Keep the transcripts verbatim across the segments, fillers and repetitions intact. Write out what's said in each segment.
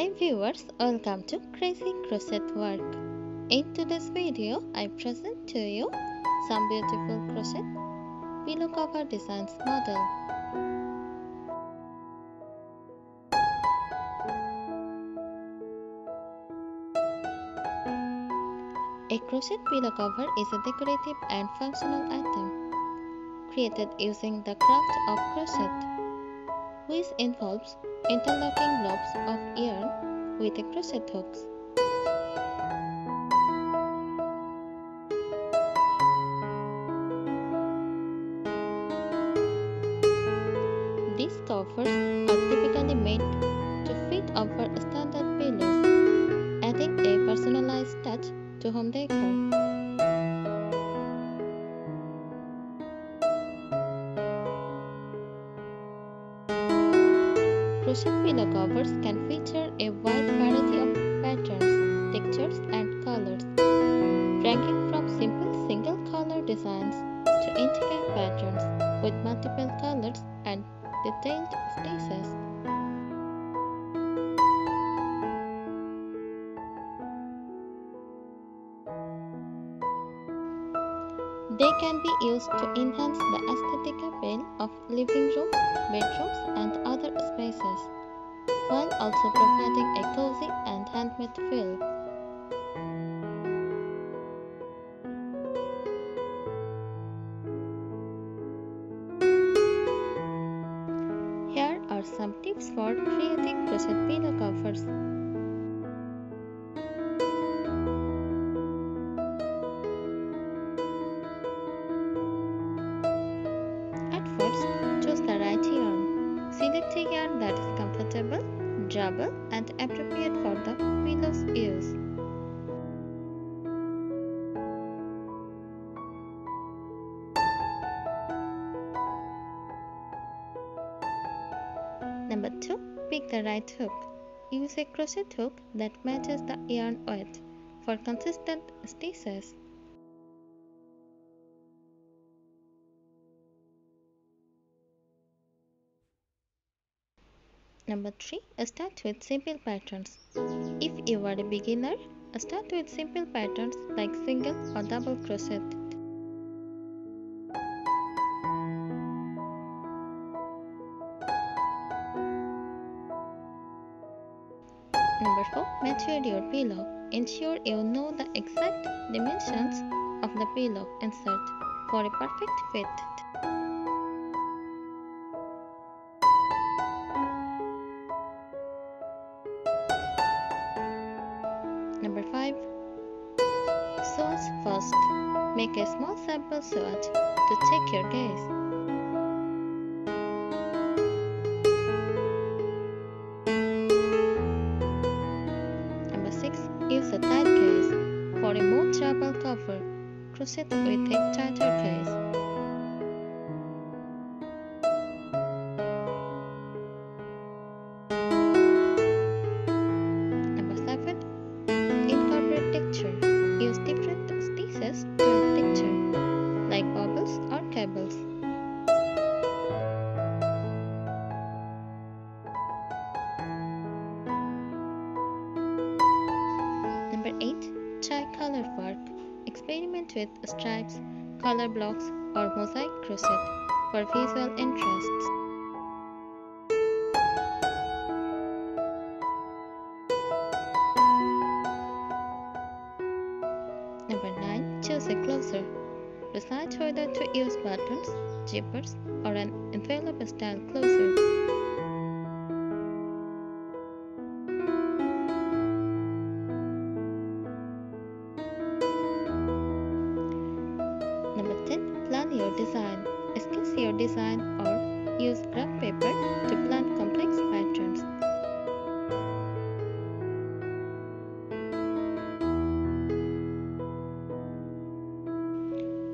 Hi viewers, welcome to Crazy Crochet Work. In today's video, I present to you some beautiful crochet pillow cover designs model. A crochet pillow cover is a decorative and functional item created using the craft of crochet, which involves interlocking lobes of yarn with a crochet hooks. These covers are typically made to fit over standard pillows, adding a personalized touch to home decor. Crochet pillow covers can feature a wide variety of patterns, textures and colors, ranging from simple single color designs to intricate patterns with multiple colors and detailed stitches. They can be used to enhance the aesthetic appeal of living rooms, bedrooms and other spaces, while also providing a cozy and handmade feel. Here are some tips for creating crochet pillow covers. At first, choose the right yarn. Select a yarn that is comfortable, durable, and appropriate for the pillow's use. Number two, pick the right hook. Use a crochet hook that matches the yarn width for consistent stitches. Number three. Start with simple patterns. If you are a beginner, start with simple patterns like single or double crochet. Number four. Measure your pillow. Ensure you know the exact dimensions of the pillow insert for a perfect fit. Number five. Swatch first. Make a small sample swatch to check your guess. Number six. Use a tight case. For a more durable cover, crochet with a tighter case. Try color work. Experiment with stripes, color blocks, or mosaic crochet for visual interests. Number nine. Choose a closer. Decide whether to use buttons, zippers, or an envelope style closer. Plan your design. Sketch your design or use graph paper to plan complex patterns.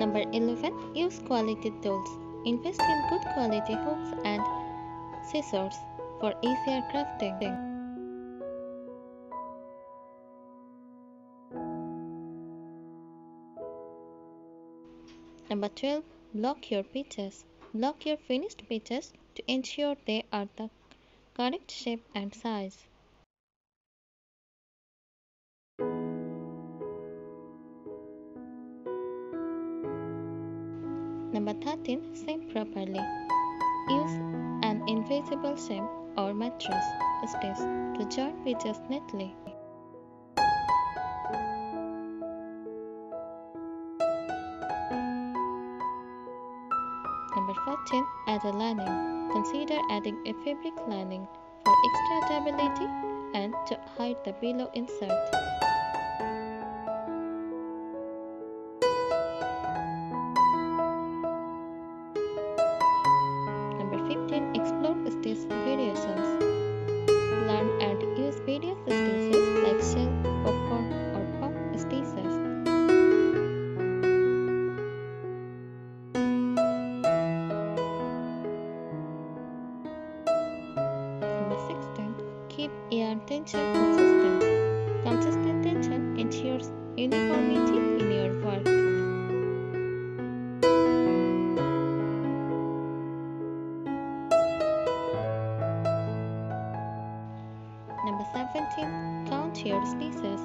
Number eleven. Use quality tools. Invest in good quality hooks and scissors for easier crafting. Number twelve. Block your pieces. Block your finished pieces to ensure they are the correct shape and size. Number thirteen. Seam properly. Use an invisible seam or mattress stitch to join pieces neatly. Number fourteen. Add a lining. Consider adding a fabric lining for extra stability and to hide the below insert. Number fifteen. Explore stitch variations. Learn and use various stitches like shell, popcorn, or pop stitches. Number sixteen. Keep yarn tension consistent. Consistent tension ensures uniformity in your work. Number seventeen. Count your stitches.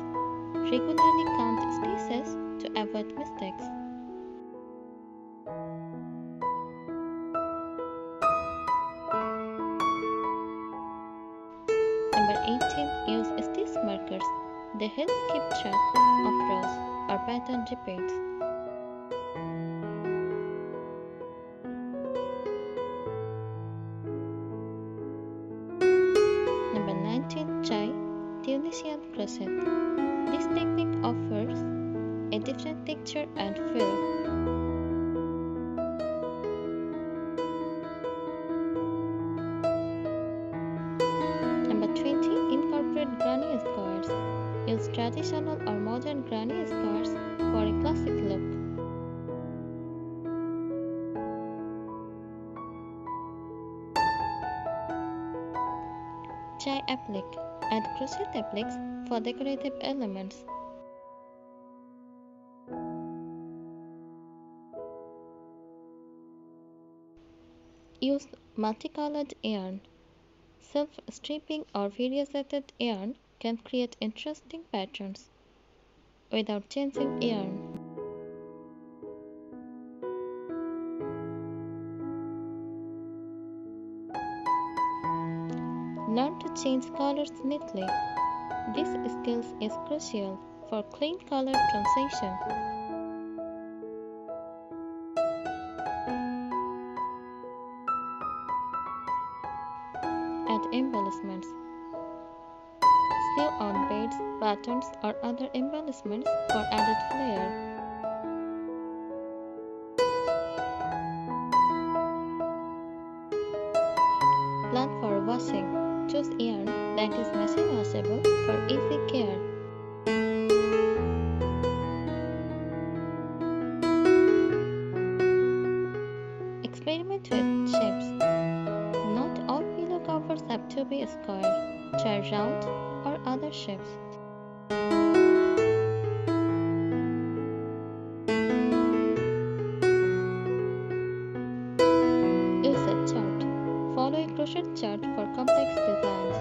Regularly count stitches to avoid mistakes. Number eighteen. Use stitch markers. They help keep track of rows or pattern repeats. Number nineteen. Try Tunisian crochet. This technique offers a different texture and feel. Granny skirts. Use traditional or modern granny skirts for a classic look. Try applique and crochet appliques for decorative elements. Use multicolored yarn. Self-stripping or variegated yarn can create interesting patterns without changing yarn. Learn to change colors neatly. This skill is crucial for clean color transition. Embellishments. Sew on beads, buttons, or other embellishments for added flair. Plan for washing. Choose yarn that is machine washable for easy care. Experiment with shapes. Covers have to be square, try round, or other shapes. Use a chart. Follow a crochet chart for complex designs.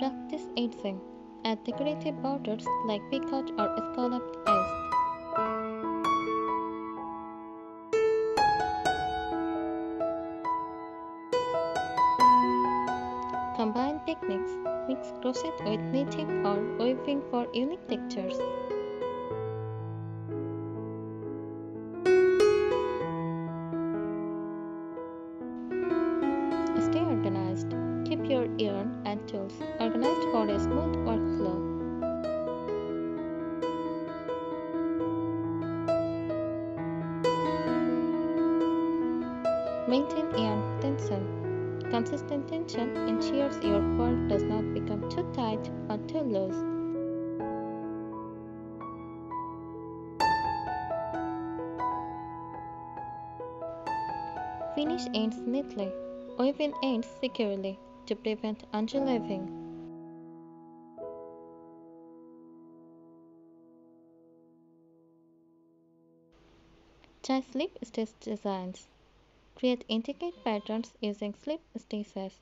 Practice edging. Add decorative borders like peacock or scalloped edge. Combine techniques. Mix crochet with knitting or weaving for unique textures. Stay organized. Keep your yarn and tools organized for a smooth workflow. Maintain yarn tension. Consistent tension ensures your work does not become too tight or too loose. Finish ends neatly. Weave in ends securely to prevent interleaving. Try slip stitch designs. Create intricate patterns using slip stitches.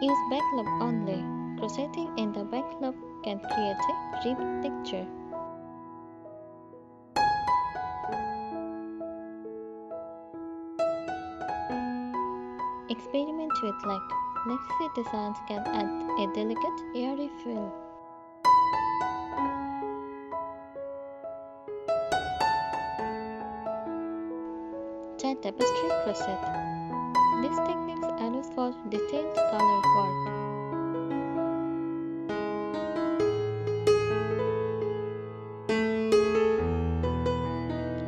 Use backlog only. Crocheting in the backlog can create a rib texture. Experiment with leg. Lacy designs can add a delicate, airy feel. Tight tapestry crochet. These techniques are used for detailed color work.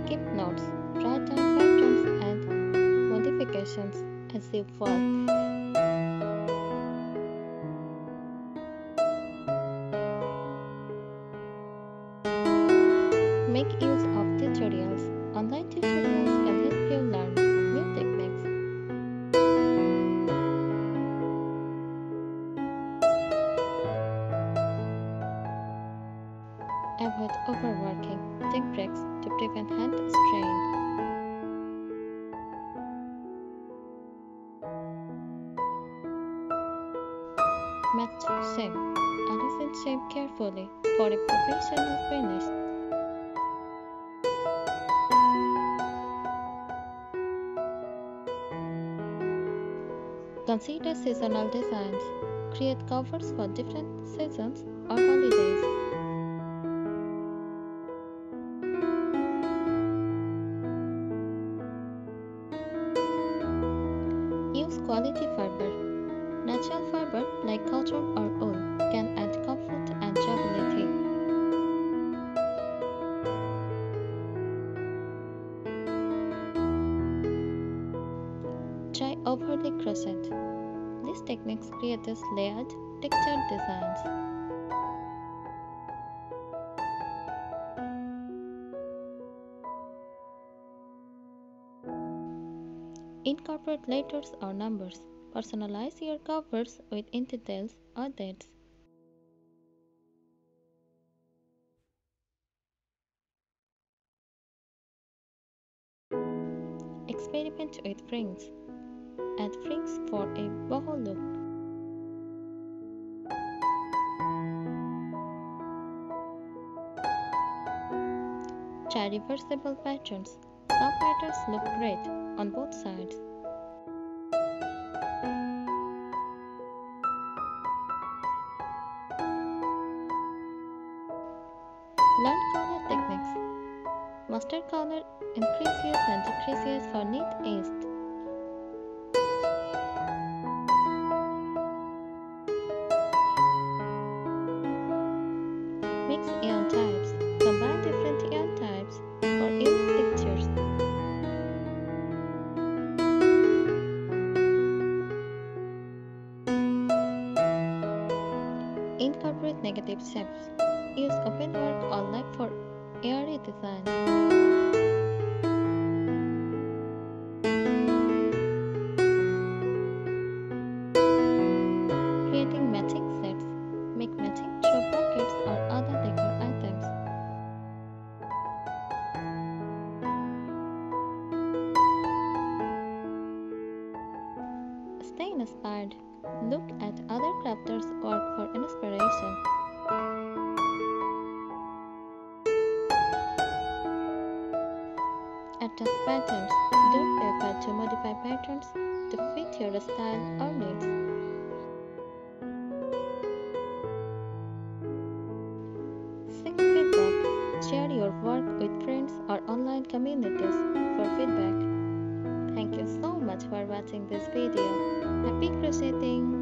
Keep notes. Write down patterns and modifications as you work. Make use of tutorials. Online tutorials can help you learn new techniques. Avoid overworking. Take breaks to prevent hand strain. Match shape. Artisan shape carefully for a professional finish. Consider seasonal designs. Create covers for different seasons or holidays. Use quality fiber. Natural fiber like cotton or wool can add comfort and durability. Try overlay crochet. These techniques create layered, textured designs. Incorporate letters or numbers. Personalize your covers with details or dates. Experiment with rings. Add rings for a boho look. Try reversible patterns. Some patterns look great on both sides. Learn color techniques. Master color increases and decreases for neat ease. Mix yarn types. Combine different yarn types for unique textures. Incorporate negative shapes. Use open work or light for airy design. Creating matching sets. Make matching show pockets or other decor items. Stay inspired. Look at other crafters' work for inspiration. Adjust patterns. Do paper to modify patterns to fit your style or needs. Seek feedback. Share your work with friends or online communities for feedback. Thank you so much for watching this video. Happy crocheting!